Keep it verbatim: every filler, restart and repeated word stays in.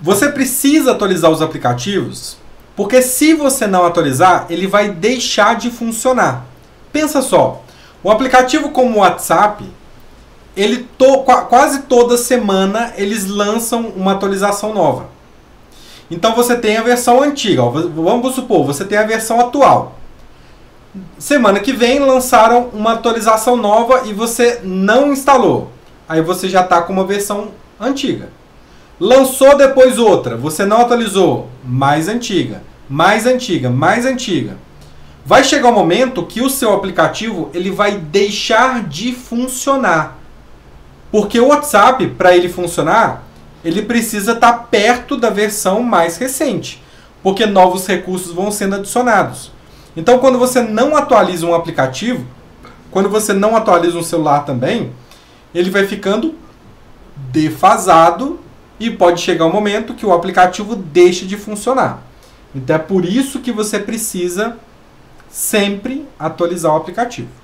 Você precisa atualizar os aplicativos, porque se você não atualizar, ele vai deixar de funcionar. Pensa só, um aplicativo como o WhatsApp, ele to, quase toda semana eles lançam uma atualização nova. Então você tem a versão antiga, ó, vamos supor, você tem a versão atual. Semana que vem lançaram uma atualização nova e você não instalou. Aí você já está com uma versão antiga. Lançou depois outra, você não atualizou, mais antiga, mais antiga, mais antiga. Vai chegar um momento que o seu aplicativo ele vai deixar de funcionar. Porque o WhatsApp, para ele funcionar, ele precisa estar perto da versão mais recente, porque novos recursos vão sendo adicionados. Então, quando você não atualiza um aplicativo, quando você não atualiza um celular também, ele vai ficando defasado e pode chegar um momento que o aplicativo deixa de funcionar. Então, é por isso que você precisa sempre atualizar o aplicativo.